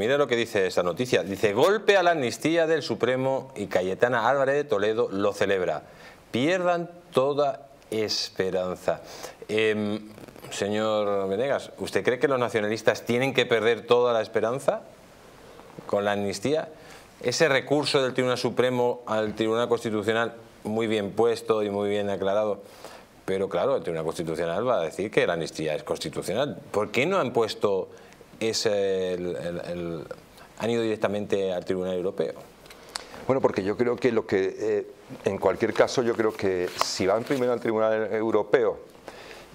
Mira lo que dice esta noticia, dice: golpe a la amnistía del Supremo y Cayetana Álvarez de Toledo lo celebra. Pierdan toda esperanza. Señor Venegas, ¿usted cree que los nacionalistas tienen que perder toda la esperanza con la amnistía? Ese recurso del Tribunal Supremo al Tribunal Constitucional, muy bien puesto y muy bien aclarado, pero claro, el Tribunal Constitucional va a decir que la amnistía es constitucional. ¿Por qué no han puesto han ido directamente al Tribunal Europeo? Bueno, porque yo creo que lo que, en cualquier caso, yo creo que si van primero al Tribunal Europeo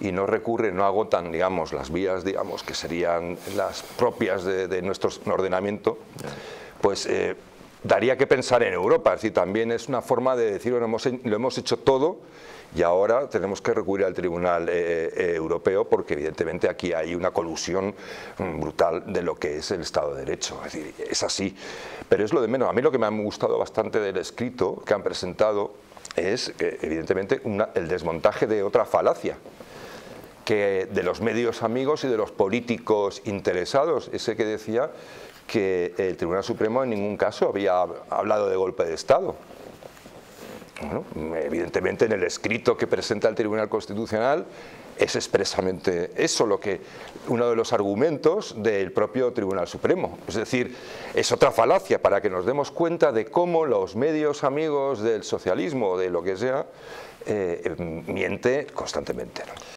y no recurren, no agotan, digamos, las vías, digamos, que serían las propias de nuestro ordenamiento, pues daría que pensar en Europa. Es decir, también es una forma de decir, bueno, lo hemos hecho todo y ahora tenemos que recurrir al Tribunal Europeo, porque evidentemente aquí hay una colusión brutal de lo que es el Estado de Derecho. Es decir, es así, pero es lo de menos. A mí lo que me ha gustado bastante del escrito que han presentado es, evidentemente, el desmontaje de otra falacia, que de los medios amigos y de los políticos interesados, ese que decía que el Tribunal Supremo en ningún caso había hablado de golpe de Estado. Bueno, evidentemente en el escrito que presenta el Tribunal Constitucional es expresamente eso lo que uno de los argumentos del propio Tribunal Supremo. Es decir, es otra falacia para que nos demos cuenta de cómo los medios amigos del socialismo o de lo que sea miente constantemente, ¿no?